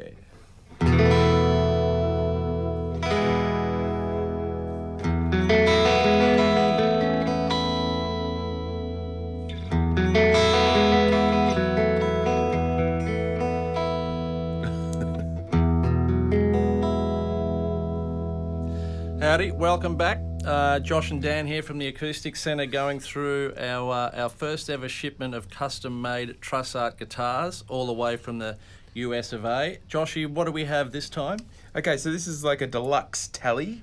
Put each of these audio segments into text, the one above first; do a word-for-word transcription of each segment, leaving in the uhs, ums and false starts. Okay. Howdy, welcome back. Uh, Josh and Dan here from the Acoustic Center, going through our uh, our first ever shipment of custom-made Trussart guitars, all the way from the U S of A. Joshy, what do we have this time? Okay, so this is like a deluxe tally,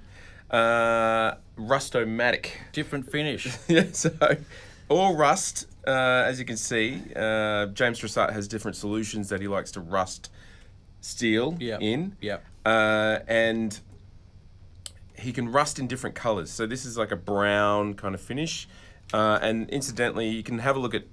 uh, Rust-O-Matic. Different finish. Yeah, so all rust, uh, as you can see. Uh, James Trussart has different solutions that he likes to rust steel yep. in. Yeah. Uh, and he can rust in different colors. So this is like a brown kind of finish. Uh, and incidentally, you can have a look at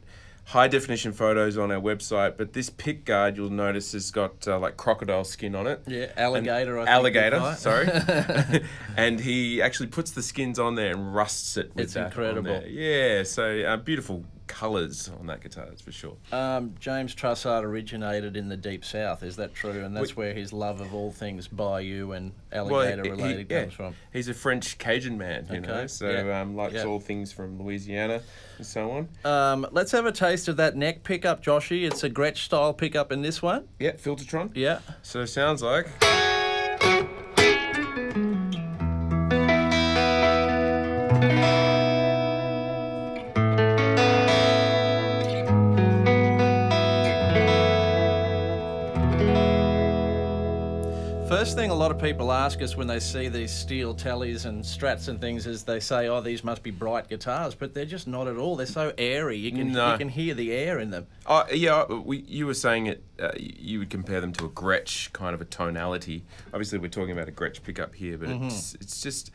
high definition photos on our website, but this pick guard, you'll notice, has got uh, like crocodile skin on it. Yeah, alligator. And I alligator, think sorry. And he actually puts the skins on there and rusts it with it's that. It's incredible. Yeah, so uh, beautiful colors on that guitar, that's for sure. Um, James Trussart originated in the Deep South, is that true? And that's we, where his love of all things bayou and alligator-related well, yeah. comes from. He's a French Cajun man, you okay. know, so yeah. um, likes yeah. all things from Louisiana and so on. Um, let's have a taste of that neck pickup, Joshy. It's a Gretsch-style pickup in this one. Yeah, Filtertron. Yeah. So it sounds like... First thing a lot of people ask us when they see these steel tellies and strats and things is they say, oh, these must be bright guitars, but they're just not at all. They're so airy. You can no. you can hear the air in them. Oh yeah, we, you were saying it. Uh, you would compare them to a Gretsch kind of a tonality. Obviously, we're talking about a Gretsch pickup here, but mm-hmm. it's it's just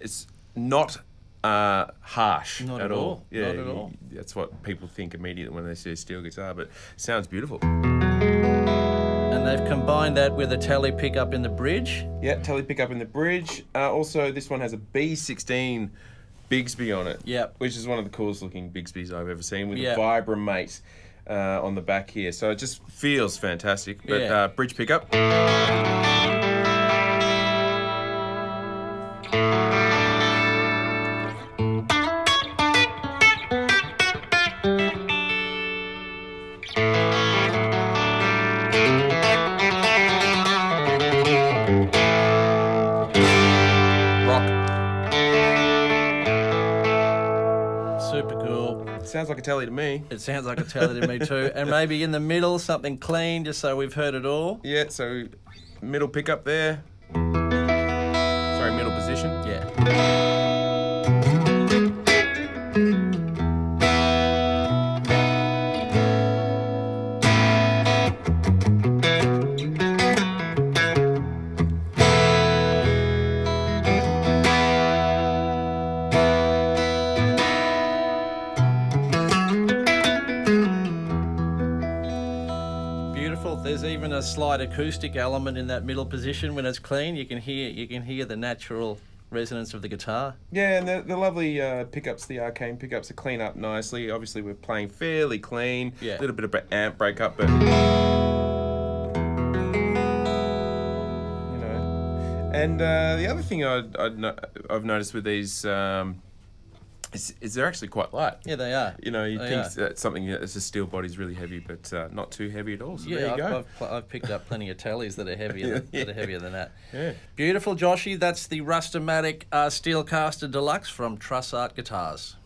it's not uh, harsh not at, at all. all. Yeah, not at all. That's what people think immediately when they see a steel guitar, but it sounds beautiful. And they've combined that with a tele pickup in the bridge. Yeah, tele pickup in the bridge. Uh, also, this one has a B sixteen Bigsby on it. Yep. Which is one of the coolest looking Bigsbys I've ever seen, with yep. a Vibramate uh, on the back here. So it just feels fantastic. But yeah. uh, bridge pickup. Sounds like a telly to me. It sounds like a telly to me too. And maybe in the middle, something clean, just so we've heard it all. Yeah, so middle pickup there. Sorry, middle position. There's even a slight acoustic element in that middle position when it's clean. You can hear you can hear the natural resonance of the guitar. Yeah, and the, the lovely uh, pickups, the Arcane pickups, are clean up nicely. Obviously, we're playing fairly clean. Yeah. A little bit of amp breakup, but you know. And uh, the other thing I'd, I'd no I've noticed with these. Um, Is, is they're actually quite light. Yeah, they are. You know, you they think are. That's something that's a steel body's really heavy, but uh, not too heavy at all. So yeah, there you I've, go. I've, I've picked up plenty of tellies that are heavier yeah. than, that are heavier than that. Yeah. Beautiful, Joshy. That's the Rust-O-Matic uh, SteelCaster Deluxe from Trussart Guitars.